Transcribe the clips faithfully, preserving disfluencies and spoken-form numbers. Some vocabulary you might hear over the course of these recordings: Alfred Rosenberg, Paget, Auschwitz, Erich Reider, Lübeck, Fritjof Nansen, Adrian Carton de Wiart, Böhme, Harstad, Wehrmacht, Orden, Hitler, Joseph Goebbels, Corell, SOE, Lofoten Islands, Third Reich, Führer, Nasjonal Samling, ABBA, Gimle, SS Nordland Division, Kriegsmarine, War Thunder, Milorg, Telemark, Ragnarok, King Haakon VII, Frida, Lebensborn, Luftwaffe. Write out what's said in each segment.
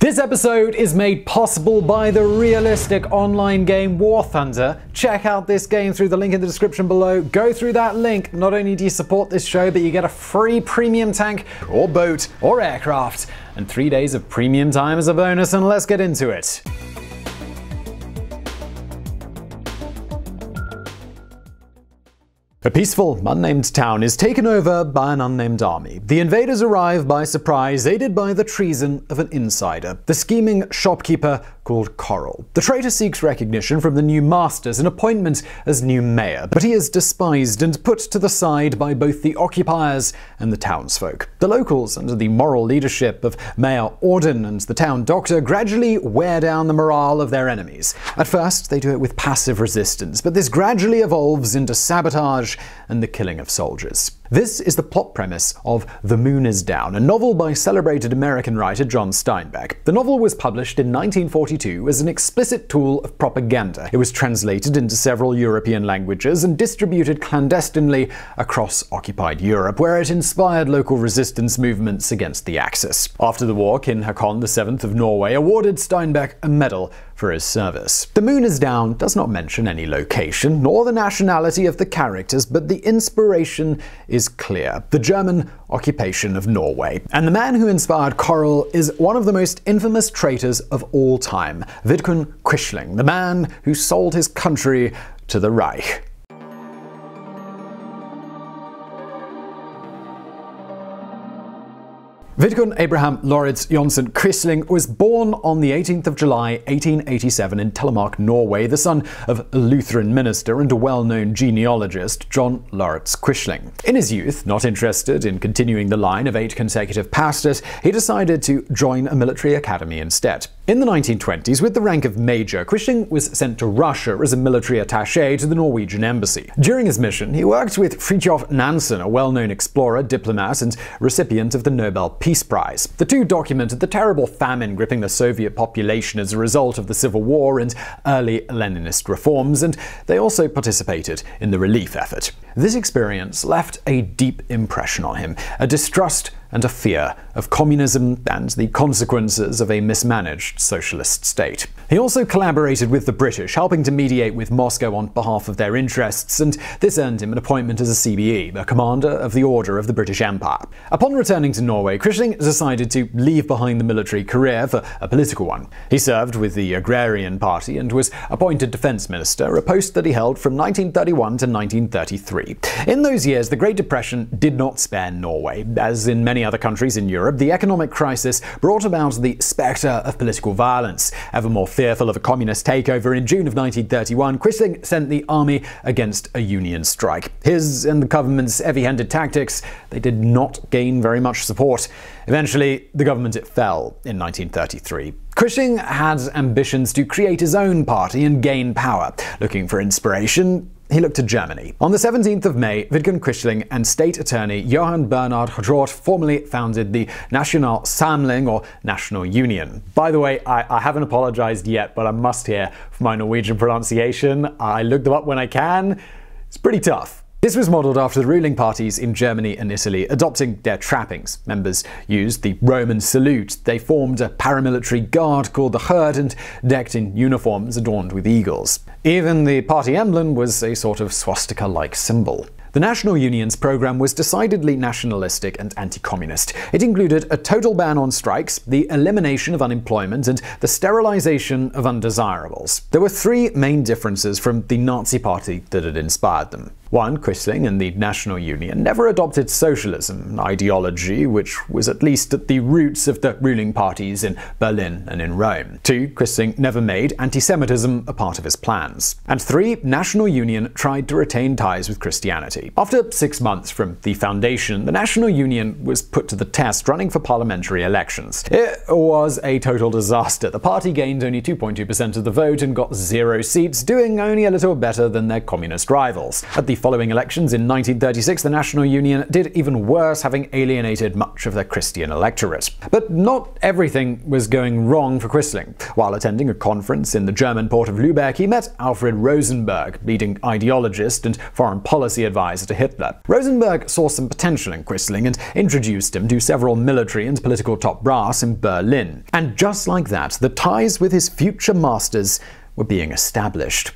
This episode is made possible by the realistic online game War Thunder. Check out this game through the link in the description below. Go through that link. Not only do you support this show, but you get a free premium tank or boat or aircraft and three days of premium time as a bonus, and let's get into it. A peaceful, unnamed town is taken over by an unnamed army. The invaders arrive by surprise, aided by the treason of an insider, the scheming shopkeeper called Coral. The traitor seeks recognition from the new masters and appointment as new mayor, but he is despised and put to the side by both the occupiers and the townsfolk. The locals, under the moral leadership of Mayor Orden and the town doctor, gradually wear down the morale of their enemies. At first, they do it with passive resistance, but this gradually evolves into sabotage and the killing of soldiers. This is the plot premise of The Moon Is Down, a novel by celebrated American writer John Steinbeck. The novel was published in nineteen forty-two as an explicit tool of propaganda. It was translated into several European languages and distributed clandestinely across occupied Europe, where it inspired local resistance movements against the Axis. After the war, King Haakon the seventh of Norway awarded Steinbeck a medal for his service. The Moon Is Down does not mention any location, nor the nationality of the characters, but the inspiration is clear: the German occupation of Norway. And the man who inspired Coral is one of the most infamous traitors of all time, Vidkun Quisling, the man who sold his country to the Reich. Vidkun Abraham Lauritz Jonsson Quisling was born on the eighteenth of July eighteen eighty-seven in Telemark, Norway, the son of a Lutheran minister and a well-known genealogist, John Lauritz Quisling. In his youth, not interested in continuing the line of eight consecutive pastors, he decided to join a military academy instead. In the nineteen twenties, with the rank of major, Quisling was sent to Russia as a military attaché to the Norwegian embassy. During his mission, he worked with Fritjof Nansen, a well-known explorer, diplomat, and recipient of the Nobel Peace Peace Prize. The two documented the terrible famine gripping the Soviet population as a result of the Civil War and early Leninist reforms, and they also participated in the relief effort. This experience left a deep impression on him, a distrust and a fear of communism and the consequences of a mismanaged socialist state. He also collaborated with the British, helping to mediate with Moscow on behalf of their interests, and this earned him an appointment as a C B E, a commander of the Order of the British Empire. Upon returning to Norway, Quisling decided to leave behind the military career for a political one. He served with the Agrarian Party and was appointed defense minister, a post that he held from nineteen thirty-one to nineteen thirty-three. In those years, the Great Depression did not spare Norway. As in many other countries in Europe, the economic crisis brought about the spectre of political violence. Ever more fearful of a communist takeover, in June of nineteen thirty-one, Quisling sent the army against a union strike. His and the government's heavy-handed tactics, they did not gain very much support. Eventually, the government it fell in nineteen thirty-three. Quisling had ambitions to create his own party and gain power. Looking for inspiration, he looked to Germany. On the seventeenth of May, Vidkun Quisling and state attorney Johan Bernard Hjort formally founded the Nasjonal Samling, or National Union. By the way, I, I haven't apologized yet, but I must here for my Norwegian pronunciation. I look them up when I can. It's pretty tough. This was modeled after the ruling parties in Germany and Italy, adopting their trappings. Members used the Roman salute. They formed a paramilitary guard called the Herd and decked in uniforms adorned with eagles. Even the party emblem was a sort of swastika-like symbol. The National Union's program was decidedly nationalistic and anti-communist. It included a total ban on strikes, the elimination of unemployment, and the sterilization of undesirables. There were three main differences from the Nazi Party that had inspired them. One, Quisling and the National Union never adopted socialism, an ideology which was at least at the roots of the ruling parties in Berlin and in Rome. Two, Quisling never made anti-Semitism a part of his plans. And three, National Union tried to retain ties with Christianity. After six months from the foundation, the National Union was put to the test, running for parliamentary elections. It was a total disaster. The party gained only two point two percent of the vote and got zero seats, doing only a little better than their communist rivals. At the following elections in nineteen thirty-six, the National Union did even worse, having alienated much of their Christian electorate. But not everything was going wrong for Quisling. While attending a conference in the German port of Lübeck, he met Alfred Rosenberg, leading ideologist and foreign policy advisor to Hitler. Rosenberg saw some potential in Quisling and introduced him to several military and political top brass in Berlin. And just like that, the ties with his future masters were being established.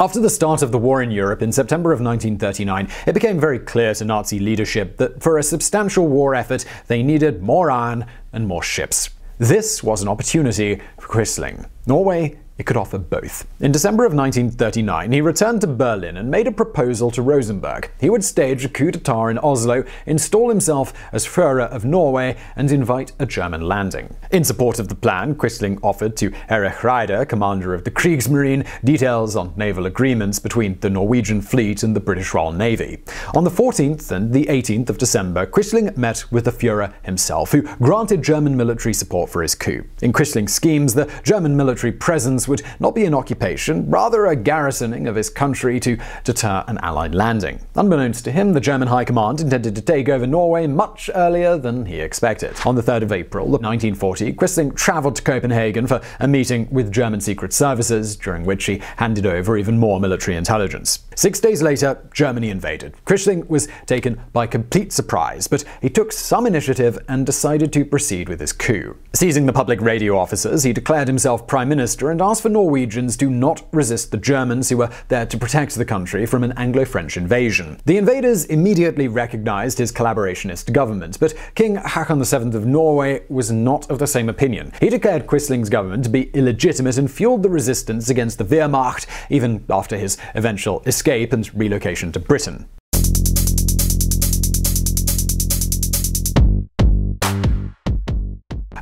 After the start of the war in Europe in September of nineteen thirty-nine, it became very clear to Nazi leadership that for a substantial war effort, they needed more iron and more ships. This was an opportunity for Quisling. Norway, it could offer both. In December of nineteen thirty-nine, he returned to Berlin and made a proposal to Rosenberg. He would stage a coup d'etat in Oslo, install himself as Führer of Norway, and invite a German landing. In support of the plan, Quisling offered to Erich Reider, commander of the Kriegsmarine, details on naval agreements between the Norwegian fleet and the British Royal Navy. On the fourteenth and the eighteenth of December, Quisling met with the Führer himself, who granted German military support for his coup. In Quisling's schemes, the German military presence would not be an occupation, rather a garrisoning of his country to deter an Allied landing. Unbeknownst to him, the German High Command intended to take over Norway much earlier than he expected. On the third of April nineteen forty, Quisling travelled to Copenhagen for a meeting with German secret services, during which he handed over even more military intelligence. Six days later, Germany invaded. Quisling was taken by complete surprise, but he took some initiative and decided to proceed with his coup. Seizing the public radio officers, he declared himself Prime Minister and asked for Norwegians to not resist the Germans who were there to protect the country from an Anglo-French invasion. The invaders immediately recognized his collaborationist government, but King Haakon the seventh of Norway was not of the same opinion. He declared Quisling's government to be illegitimate and fueled the resistance against the Wehrmacht, even after his eventual escape and relocation to Britain.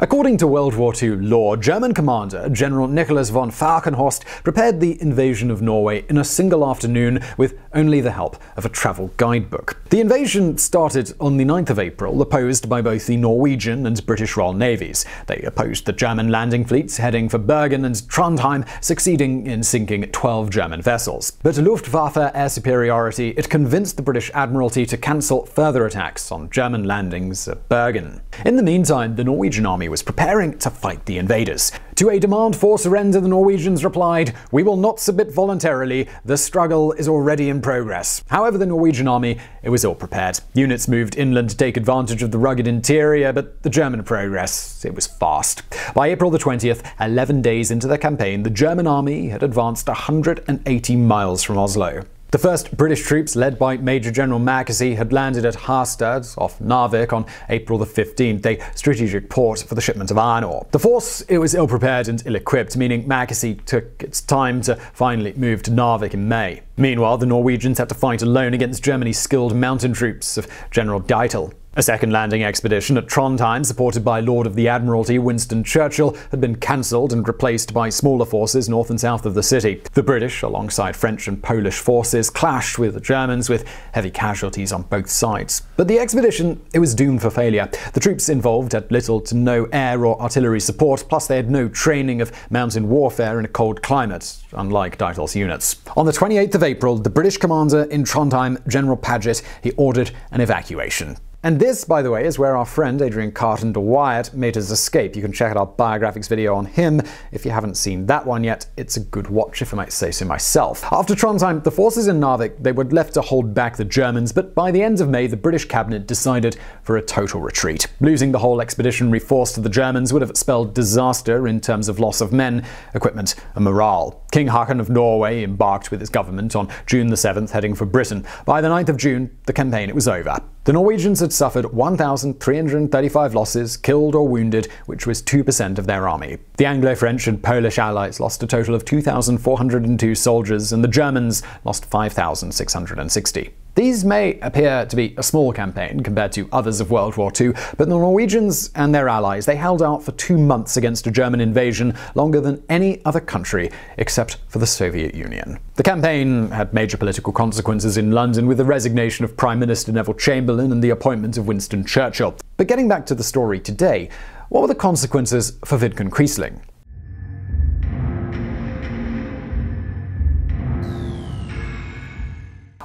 According to World War Two law, German commander General Nikolaus von Falkenhorst prepared the invasion of Norway in a single afternoon with only the help of a travel guidebook. The invasion started on the ninth of April, opposed by both the Norwegian and British Royal Navies. They opposed the German landing fleets heading for Bergen and Trondheim, succeeding in sinking twelve German vessels. But Luftwaffe air superiority, it convinced the British Admiralty to cancel further attacks on German landings at Bergen. In the meantime, the Norwegian army was preparing to fight the invaders. To a demand for surrender, the Norwegians replied, "We will not submit voluntarily. The struggle is already in progress." However, the Norwegian army, it was ill prepared. Units moved inland to take advantage of the rugged interior, but the German progress, it was fast. By April the twentieth, eleven days into their campaign, the German army had advanced one hundred eighty miles from Oslo. The first British troops, led by Major General Mackesy, had landed at Harstad, off Narvik, on April the fifteenth, a strategic port for the shipment of iron ore. The force, it was ill-prepared and ill-equipped, meaning Mackesy took its time to finally move to Narvik in May. Meanwhile, the Norwegians had to fight alone against Germany's skilled mountain troops of General Dietl. A second landing expedition at Trondheim, supported by Lord of the Admiralty Winston Churchill, had been cancelled and replaced by smaller forces north and south of the city. The British, alongside French and Polish forces, clashed with the Germans, with heavy casualties on both sides. But the expedition, it was doomed for failure. The troops involved had little to no air or artillery support, plus they had no training of mountain warfare in a cold climate, unlike Dietl's units. On the twenty-eighth of April, the British commander in Trondheim, General Paget, he ordered an evacuation. And this, by the way, is where our friend Adrian Carton de Wiart made his escape. You can check out our Biographics video on him if you haven't seen that one yet. It's a good watch, if I might say so myself. After Trondheim, the forces in Narvik, they were left to hold back the Germans, but by the end of May, the British cabinet decided for a total retreat. Losing the whole expeditionary force to the Germans would have spelled disaster in terms of loss of men, equipment, and morale. King Haakon of Norway embarked with his government on June the seventh, heading for Britain. By the ninth of June, the campaign, it was over. The Norwegians had suffered one thousand three hundred thirty-five losses, killed or wounded, which was two percent of their army. The Anglo-French and Polish allies lost a total of two thousand four hundred two soldiers, and the Germans lost five thousand six hundred sixty. These may appear to be a small campaign compared to others of World War Two, but the Norwegians and their allies, they held out for two months against a German invasion, longer than any other country except for the Soviet Union. The campaign had major political consequences in London, with the resignation of Prime Minister Neville Chamberlain and the appointment of Winston Churchill. But getting back to the story today, what were the consequences for Vidkun Quisling?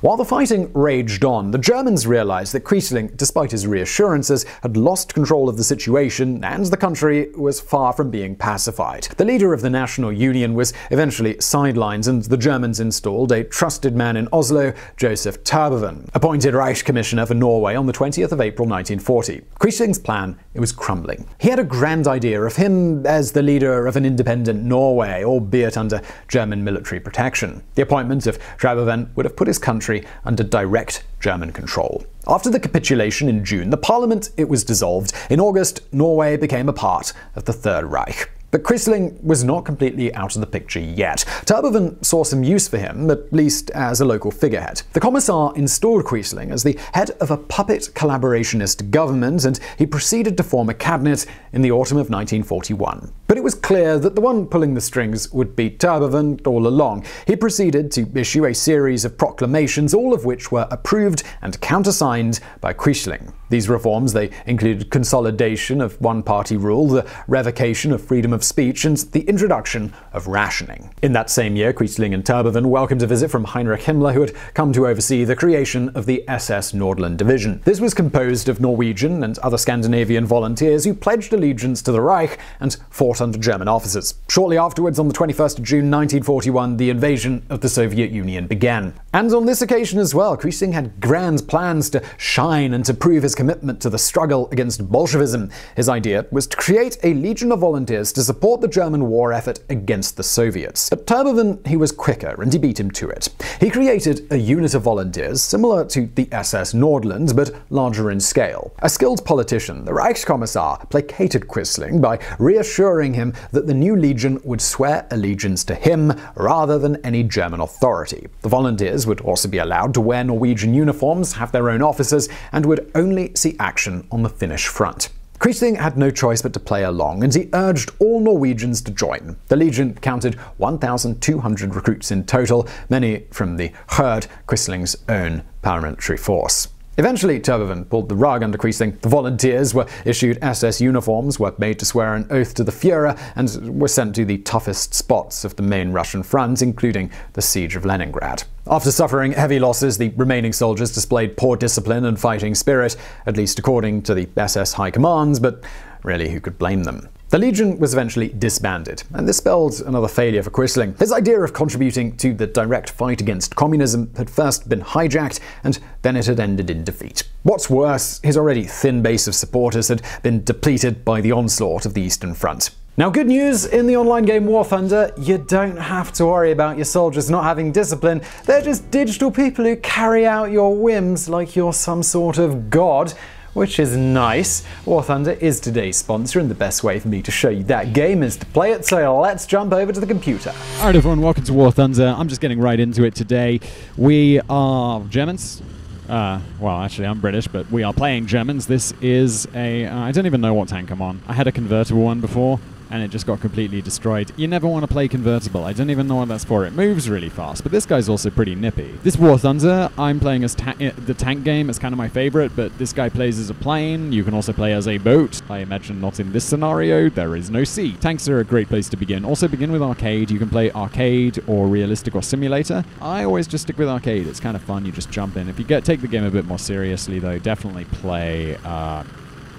While the fighting raged on, the Germans realized that Quisling, despite his reassurances, had lost control of the situation and the country was far from being pacified. The leader of the National Union was eventually sidelined, and the Germans installed a trusted man in Oslo, Josef Terboven, appointed Reich Commissioner for Norway on the twentieth of April nineteen forty. Quisling's plan, it was crumbling. He had a grand idea of him as the leader of an independent Norway, albeit under German military protection. The appointment of Terboven would have put his country under direct German control. After the capitulation in June, the parliament, it was dissolved. In August, Norway became a part of the Third Reich. But Quisling was not completely out of the picture yet. Terboven saw some use for him, at least as a local figurehead. The Commissar installed Quisling as the head of a puppet collaborationist government, and he proceeded to form a cabinet in the autumn of nineteen forty-one. But it was clear that the one pulling the strings would be Terboven all along. He proceeded to issue a series of proclamations, all of which were approved and countersigned by Quisling. These reforms, they included consolidation of one-party rule, the revocation of freedom of speech, and the introduction of rationing. In that same year, Quisling and Terboven welcomed a visit from Heinrich Himmler, who had come to oversee the creation of the S S Nordland Division. This was composed of Norwegian and other Scandinavian volunteers who pledged allegiance to the Reich and fought under German officers. Shortly afterwards, on the twenty-first of June nineteen forty-one, the invasion of the Soviet Union began. And on this occasion as well, Quisling had grand plans to shine and to prove his commitment to the struggle against Bolshevism. His idea was to create a legion of volunteers to support the German war effort against the Soviets. But Terboven, he was quicker, and he beat him to it. He created a unit of volunteers similar to the S S Nordland, but larger in scale. A skilled politician, the Reichskommissar, placated Quisling by reassuring him that the new legion would swear allegiance to him rather than any German authority. The volunteers would also be allowed to wear Norwegian uniforms, have their own officers, and would only see action on the Finnish front. Quisling had no choice but to play along, and he urged all Norwegians to join. The legion counted one thousand two hundred recruits in total, many from the Herd, Quisling's own paramilitary force. Eventually, Terboven pulled the rug under Quisling. The volunteers were issued S S uniforms, were made to swear an oath to the Führer, and were sent to the toughest spots of the main Russian front, including the siege of Leningrad. After suffering heavy losses, the remaining soldiers displayed poor discipline and fighting spirit, at least according to the S S high commands, but really, who could blame them? The legion was eventually disbanded, and this spelled another failure for Quisling. His idea of contributing to the direct fight against communism had first been hijacked, and then it had ended in defeat. What's worse, his already thin base of supporters had been depleted by the onslaught of the Eastern Front. Now, good news, in the online game War Thunder, you don't have to worry about your soldiers not having discipline. They're just digital people who carry out your whims like you're some sort of god. Which is nice. War Thunder is today's sponsor, and the best way for me to show you that game is to play it, so let's jump over to the computer. Alright everyone, welcome to War Thunder. I'm just getting right into it today. We are Germans. Uh, well, actually, I'm British, but we are playing Germans. This is a... Uh, I don't even know what tank I'm on. I had a convertible one before, and it just got completely destroyed. You never want to play convertible. I don't even know what that's for. It moves really fast, but this guy's also pretty nippy. This War Thunder, I'm playing as ta the tank game. It's kind of my favorite, but this guy plays as a plane. You can also play as a boat. I imagine not in this scenario. There is no sea. Tanks are a great place to begin. Also begin with arcade. You can play arcade or realistic or simulator. I always just stick with arcade. It's kind of fun. You just jump in. If you get take the game a bit more seriously, though, definitely play... Uh,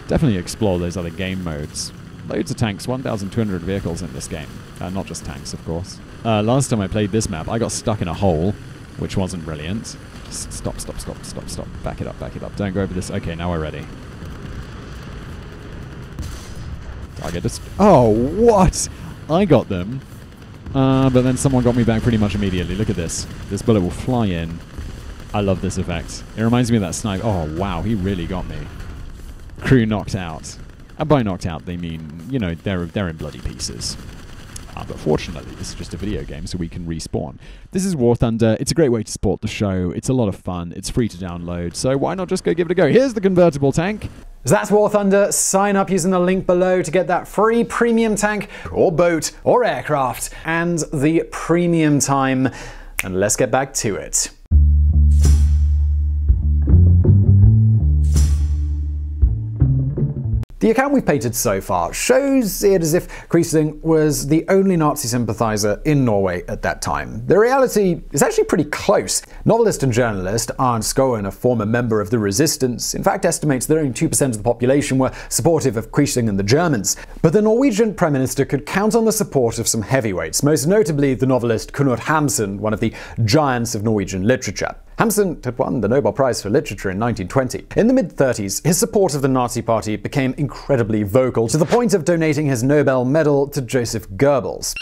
definitely explore those other game modes. Loads of tanks, one thousand two hundred vehicles in this game. Uh, not just tanks, of course. Uh, last time I played this map, I got stuck in a hole, which wasn't brilliant. Just stop, stop, stop, stop, stop. Back it up, back it up. Don't go over this. Okay, now we're ready. Target is... Oh, what? I got them. Uh, but then someone got me back pretty much immediately. Look at this. This bullet will fly in. I love this effect. It reminds me of that sniper. Oh, wow, he really got me. Crew knocked out. And by knocked out, they mean, you know, they're, they're in bloody pieces. Uh, but fortunately, this is just a video game, so we can respawn. This is War Thunder. It's a great way to support the show. It's a lot of fun. It's free to download, so why not just go give it a go? Here's the convertible tank. So that's War Thunder. Sign up using the link below to get that free premium tank, or boat, or aircraft, and the premium time. And let's get back to it. The account we've painted so far shows it as if Quisling was the only Nazi sympathiser in Norway at that time. The reality is actually pretty close. Novelist and journalist Arne Skouen, a former member of the resistance, in fact estimates that only two percent of the population were supportive of Quisling and the Germans. But the Norwegian Prime Minister could count on the support of some heavyweights, most notably the novelist Knut Hamsun, one of the giants of Norwegian literature. Hamsun had won the Nobel Prize for Literature in nineteen twenty. In the mid thirties, his support of the Nazi Party became incredibly vocal, to the point of donating his Nobel medal to Joseph Goebbels.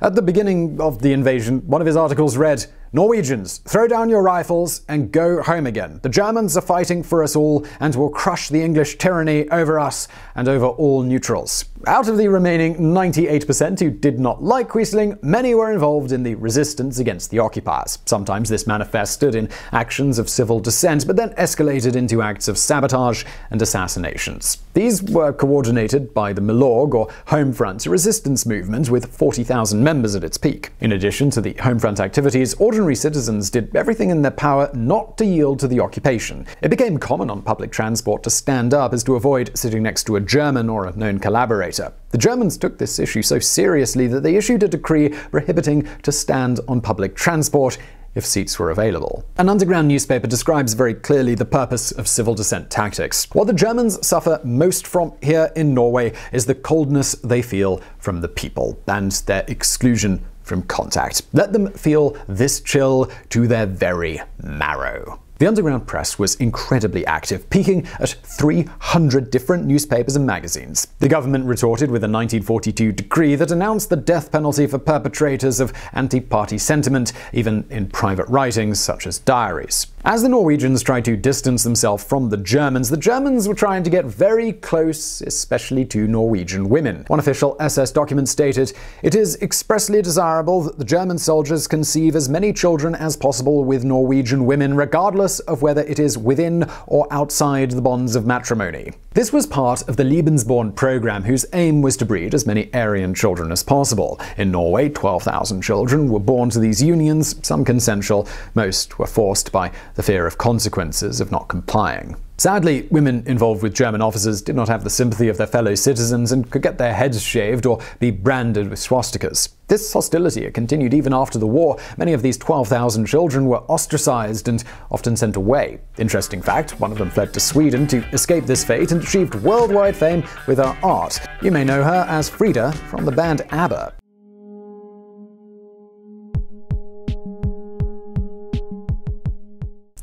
At the beginning of the invasion, one of his articles read, "Norwegians, throw down your rifles and go home again. The Germans are fighting for us all and will crush the English tyranny over us and over all neutrals." Out of the remaining ninety-eight percent who did not like Quisling, many were involved in the resistance against the occupiers. Sometimes this manifested in actions of civil dissent, but then escalated into acts of sabotage and assassinations. These were coordinated by the Milorg, or Home Front, resistance movement with forty thousand members at its peak. In addition to the Home Front activities, ordinary citizens did everything in their power not to yield to the occupation. It became common on public transport to stand up as to avoid sitting next to a German or a known collaborator. The Germans took this issue so seriously that they issued a decree prohibiting to stand on public transport if seats were available. An underground newspaper describes very clearly the purpose of civil dissent tactics. What the Germans suffer most from here in Norway is the coldness they feel from the people, and their exclusion from contact. Let them feel this chill to their very marrow. The underground press was incredibly active, peaking at three hundred different newspapers and magazines. The government retorted with a nineteen forty-two decree that announced the death penalty for perpetrators of anti-party sentiment, even in private writings such as diaries. As the Norwegians tried to distance themselves from the Germans, the Germans were trying to get very close, especially to Norwegian women. One official S S document stated, "It is expressly desirable that the German soldiers conceive as many children as possible with Norwegian women, regardless of whether it is within or outside the bonds of matrimony." This was part of the Lebensborn program, whose aim was to breed as many Aryan children as possible. In Norway, twelve thousand children were born to these unions, some consensual, most were forced by the fear of consequences of not complying. Sadly, women involved with German officers did not have the sympathy of their fellow citizens and could get their heads shaved or be branded with swastikas. This hostility continued even after the war. Many of these twelve thousand children were ostracized and often sent away. Interesting fact, one of them fled to Sweden to escape this fate and achieved worldwide fame with her art. You may know her as Frida from the band ABBA.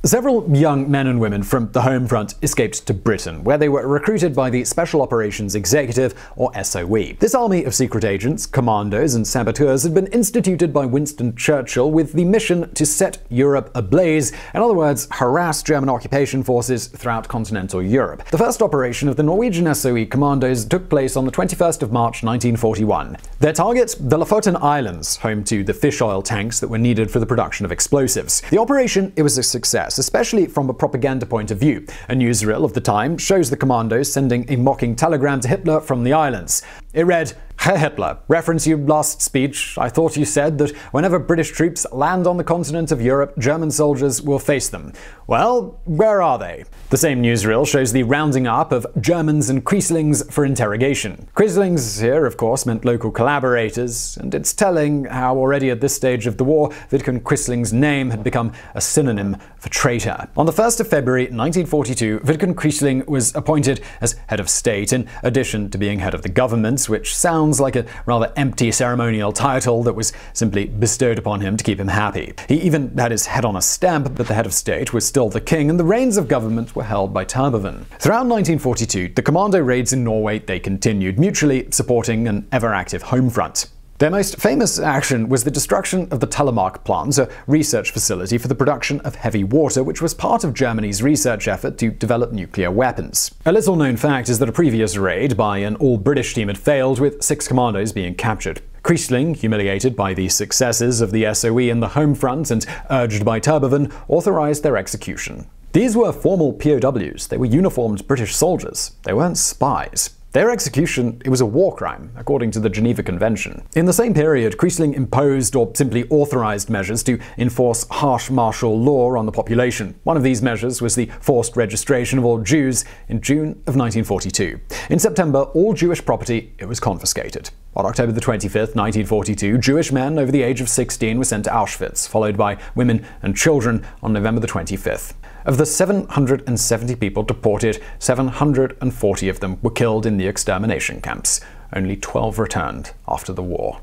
Several young men and women from the Home Front escaped to Britain, where they were recruited by the Special Operations Executive, or S O E. This army of secret agents, commandos, and saboteurs had been instituted by Winston Churchill with the mission to set Europe ablaze, in other words, harass German occupation forces throughout continental Europe. The first operation of the Norwegian S O E commandos took place on the twenty-first of March nineteen forty-one. Their target, the Lofoten Islands, home to the fish oil tanks that were needed for the production of explosives. The operation, it was a success, especially from a propaganda point of view. A newsreel of the time shows the commandos sending a mocking telegram to Hitler from the islands. It read, "Herr Hitler, reference your last speech, I thought you said that whenever British troops land on the continent of Europe, German soldiers will face them. Well, where are they?" The same newsreel shows the rounding up of Germans and Quislings for interrogation. Quislings here, of course, meant local collaborators, and it's telling how already at this stage of the war, Vidkun Quisling's name had become a synonym for traitor. On the first of February nineteen forty-two, Vidkun Quisling was appointed as head of state, in addition to being head of the government, which sounds like a rather empty ceremonial title that was simply bestowed upon him to keep him happy. He even had his head on a stamp, but the head of state was still the king, and the reins of government were held by Terboven. Throughout nineteen forty-two, the commando raids in Norway, they continued, mutually supporting an ever-active home front. Their most famous action was the destruction of the Telemark plant, a research facility for the production of heavy water, which was part of Germany's research effort to develop nuclear weapons. A little known fact is that a previous raid by an all-British team had failed, with six commandos being captured. Quisling, humiliated by the successes of the S O E in the home front and urged by Terboven, authorized their execution. These were formal P O Ws. They were uniformed British soldiers. They weren't spies. Their execution, it was a war crime, according to the Geneva Convention. In the same period, Quisling imposed or simply authorized measures to enforce harsh martial law on the population. One of these measures was the forced registration of all Jews in June of nineteen forty-two. In September, all Jewish property it was confiscated. On October the twenty-fifth, nineteen forty-two, Jewish men over the age of sixteen were sent to Auschwitz, followed by women and children on November the twenty-fifth. Of the seven hundred seventy people deported, seven hundred forty of them were killed in the extermination camps. Only twelve returned after the war.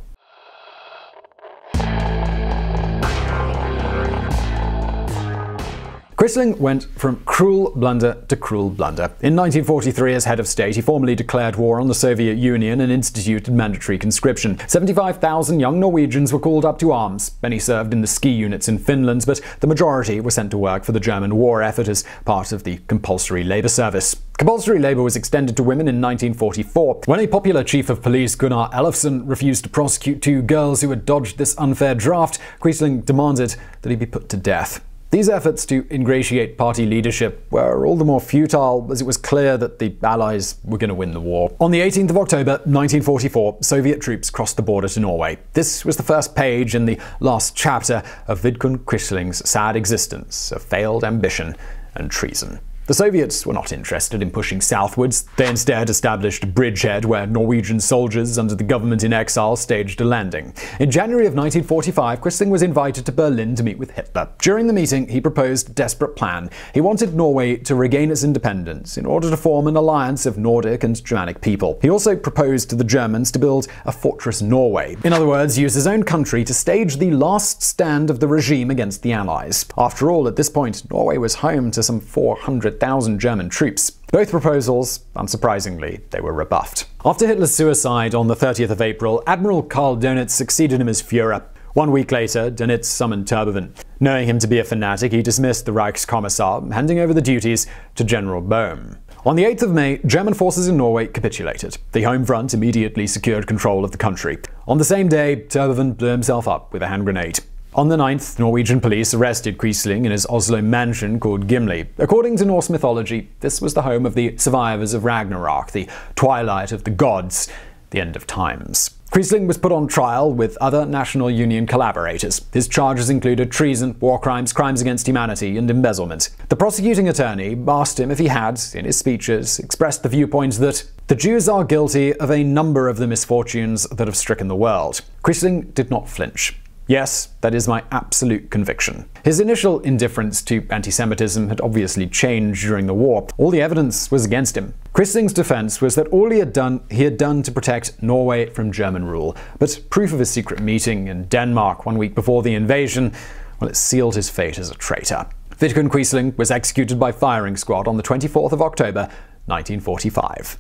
Quisling went from cruel blunder to cruel blunder. In nineteen forty-three, as head of state, he formally declared war on the Soviet Union and instituted mandatory conscription. seventy-five thousand young Norwegians were called up to arms. Many served in the ski units in Finland, but the majority were sent to work for the German war effort as part of the compulsory labor service. Compulsory labor was extended to women in nineteen forty-four, when a popular chief of police, Gunnar Ellefsen, refused to prosecute two girls who had dodged this unfair draft. Quisling demanded that he be put to death. These efforts to ingratiate party leadership were all the more futile as it was clear that the Allies were going to win the war. On the eighteenth of October nineteen forty-four, Soviet troops crossed the border to Norway. This was the first page in the last chapter of Vidkun Quisling's sad existence of failed ambition and treason. The Soviets were not interested in pushing southwards. They instead established a bridgehead where Norwegian soldiers under the government in exile staged a landing. In January of nineteen forty-five, Quisling was invited to Berlin to meet with Hitler. During the meeting, he proposed a desperate plan. He wanted Norway to regain its independence in order to form an alliance of Nordic and Germanic people. He also proposed to the Germans to build a fortress Norway. In other words, use his own country to stage the last stand of the regime against the Allies. After all, at this point, Norway was home to some four hundred thousand German troops. Both proposals, unsurprisingly, they were rebuffed. After Hitler's suicide on the thirtieth of April, Admiral Karl Dönitz succeeded him as Führer. One week later, Dönitz summoned Terboven. Knowing him to be a fanatic, he dismissed the Reichskommissar, handing over the duties to General Böhme. On the eighth of May, German forces in Norway capitulated. The Home Front immediately secured control of the country. On the same day, Terboven blew himself up with a hand grenade. On the ninth, Norwegian police arrested Quisling in his Oslo mansion called Gimle. According to Norse mythology, this was the home of the survivors of Ragnarok, the twilight of the gods, the end of times. Quisling was put on trial with other National Union collaborators. His charges included treason, war crimes, crimes against humanity, and embezzlement. The prosecuting attorney asked him if he had, in his speeches, expressed the viewpoint that the Jews are guilty of a number of the misfortunes that have stricken the world. Quisling did not flinch. Yes, that is my absolute conviction. His initial indifference to anti-Semitism had obviously changed during the war. All the evidence was against him. Quisling's defense was that all he had done, he had done to protect Norway from German rule. But proof of his secret meeting in Denmark one week before the invasion, well, it sealed his fate as a traitor. Vidkun Quisling was executed by firing squad on the twenty-fourth of October nineteen forty-five.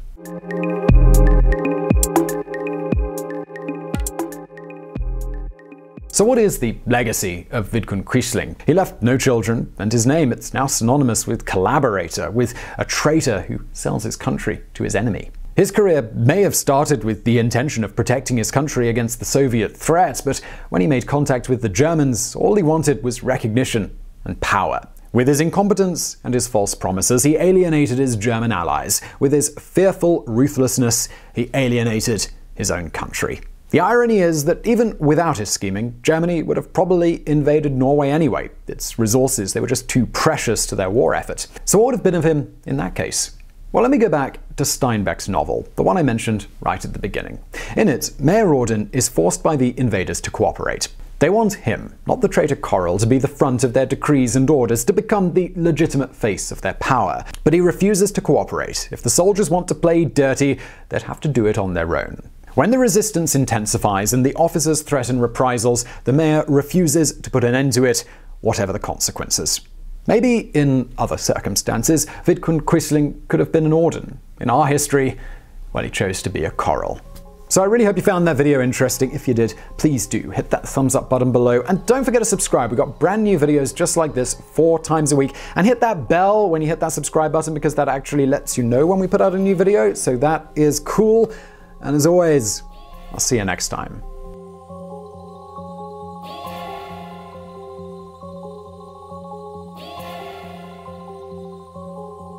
So what is the legacy of Vidkun Quisling? He left no children, and his name it's now synonymous with collaborator, with a traitor who sells his country to his enemy. His career may have started with the intention of protecting his country against the Soviet threat, but when he made contact with the Germans, all he wanted was recognition and power. With his incompetence and his false promises, he alienated his German allies. With his fearful ruthlessness, he alienated his own country. The irony is that even without his scheming, Germany would have probably invaded Norway anyway. Its resources, they were just too precious to their war effort. So what would have been of him in that case? Well, let me go back to Steinbeck's novel, the one I mentioned right at the beginning. In it, Mayor Orden is forced by the invaders to cooperate. They want him, not the traitor Corell, to be the front of their decrees and orders, to become the legitimate face of their power. But he refuses to cooperate. If the soldiers want to play dirty, they'd have to do it on their own. When the resistance intensifies and the officers threaten reprisals, the mayor refuses to put an end to it, whatever the consequences. Maybe in other circumstances, Vidkun Quisling could have been an Orden. In our history, well, he chose to be a Corell. So I really hope you found that video interesting. If you did, please do hit that thumbs up button below. And don't forget to subscribe. We've got brand new videos just like this four times a week. And hit that bell when you hit that subscribe button, because that actually lets you know when we put out a new video. So that is cool. And as always, I'll see you next time.